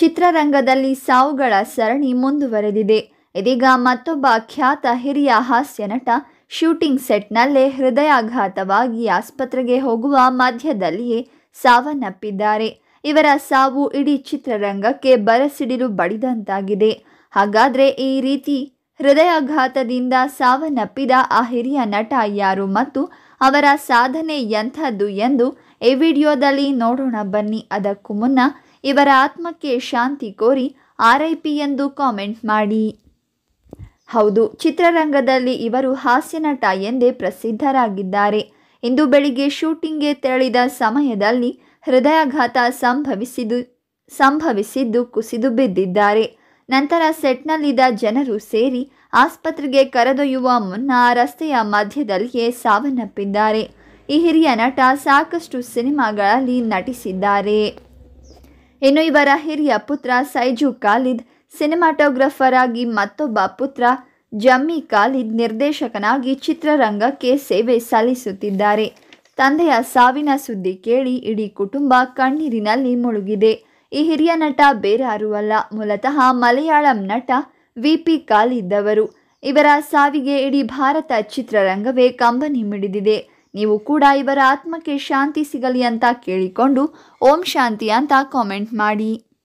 ಚಿತ್ರರಂಗದಲ್ಲಿ ಸಾವುಗಳ ಸರಣಿ ಮುಂದುವರೆದಿದೆ. ಇದೀಗ ಮತ್ತೊಬ್ಬ ಖ್ಯಾತ ಹಿರಿಯ ಹಾಸ್ಯ ನಟ ಶೂಟಿಂಗ್ ಸೆಟ್ನಲ್ಲೇ ಹೃದಯಾಘಾತವಾಗಿ ಆಸ್ಪತ್ರೆಗೆ ಹೋಗುವ ಮಧ್ಯದಲ್ಲಿಯೇ ಸಾವನ್ನಪ್ಪಿದ್ದಾರೆ. ಇವರ ಸಾವು ಇಡೀ ಚಿತ್ರರಂಗಕ್ಕೆ ಬರಸಿಡಿಲು ಬಡಿದಂತಾಗಿದೆ. ಹಾಗಾದರೆ ಈ ರೀತಿ ಹೃದಯಾಘಾತದಿಂದ ಸಾವನ್ನಪ್ಪಿದ ಆ ಹಿರಿಯ ನಟ ಯಾರು ಮತ್ತು ಅವರ ಸಾಧನೆ ಎಂಥದ್ದು ಎಂದು ಈ ವಿಡಿಯೋದಲ್ಲಿ ನೋಡೋಣ ಬನ್ನಿ. ಅದಕ್ಕೂ ಮುನ್ನ ಇವರ ಆತ್ಮಕ್ಕೆ ಶಾಂತಿ ಕೋರಿ RIP ಎಂದು ಕಾಮೆಂಟ್ ಮಾಡಿ. ಹೌದು, ಚಿತ್ರರಂಗದಲ್ಲಿ ಇವರು ಹಾಸ್ಯ ನಟ ಎಂದೇ ಪ್ರಸಿದ್ಧರಾಗಿದ್ದಾರೆ. ಇಂದು ಬೆಳಿಗ್ಗೆ ಶೂಟಿಂಗ್ಗೆ ತೆರಳಿದ ಸಮಯದಲ್ಲಿ ಹೃದಯಾಘಾತ ಸಂಭವಿಸಿದ್ದು ಕುಸಿದು ಬಿದ್ದಿದ್ದಾರೆ. ನಂತರ ಸೆಟ್ನಲ್ಲಿದ್ದ ಜನರು ಸೇರಿ ಆಸ್ಪತ್ರೆಗೆ ಕರೆದೊಯ್ಯುವ ಮುನ್ನ ರಸ್ತೆಯ ಮಧ್ಯದಲ್ಲಿಯೇ ಸಾವನ್ನಪ್ಪಿದ್ದಾರೆ. ಈ ಹಿರಿಯ ನಟ ಸಾಕಷ್ಟು ಸಿನಿಮಾಗಳಲ್ಲಿ ನಟಿಸಿದ್ದಾರೆ. ಇನ್ನು ಇವರ ಹಿರಿಯ ಪುತ್ರ ಸೈಜು ಖಾಲಿದ್ ಸಿನಿಮಾಟೋಗ್ರಫರ್ ಆಗಿ, ಮತ್ತೊಬ್ಬ ಪುತ್ರ ಜಮ್ಮಿ ಖಾಲಿದ್ ನಿರ್ದೇಶಕನಾಗಿ ಚಿತ್ರರಂಗಕ್ಕೆ ಸೇವೆ ಸಲ್ಲಿಸುತ್ತಿದ್ದಾರೆ. ತಂದೆಯ ಸಾವಿನ ಸುದ್ದಿ ಕೇಳಿ ಇಡೀ ಕುಟುಂಬ ಕಣ್ಣೀರಿನಲ್ಲಿ ಮುಳುಗಿದೆ. ಈ ಹಿರಿಯ ನಟ ಬೇರಾರೂ ಅಲ್ಲ, ಮೂಲತಃ ಮಲಯಾಳಂ ನಟ VP ಖಾಲಿದ್ ಅವರು. ಇವರ ಸಾವಿಗೆ ಇಡೀ ಭಾರತ ಚಿತ್ರರಂಗವೇ ಕಂಬನಿ ಮಿಡಿದಿದೆ. ನೀವು ಕೂಡ ಇವರ ಆತ್ಮಕ್ಕೆ ಶಾಂತಿ ಸಿಗಲಿ ಅಂತ ಕೇಳಿಕೊಂಡು ಓಂ ಶಾಂತಿ ಅಂತ ಕಾಮೆಂಟ್ ಮಾಡಿ.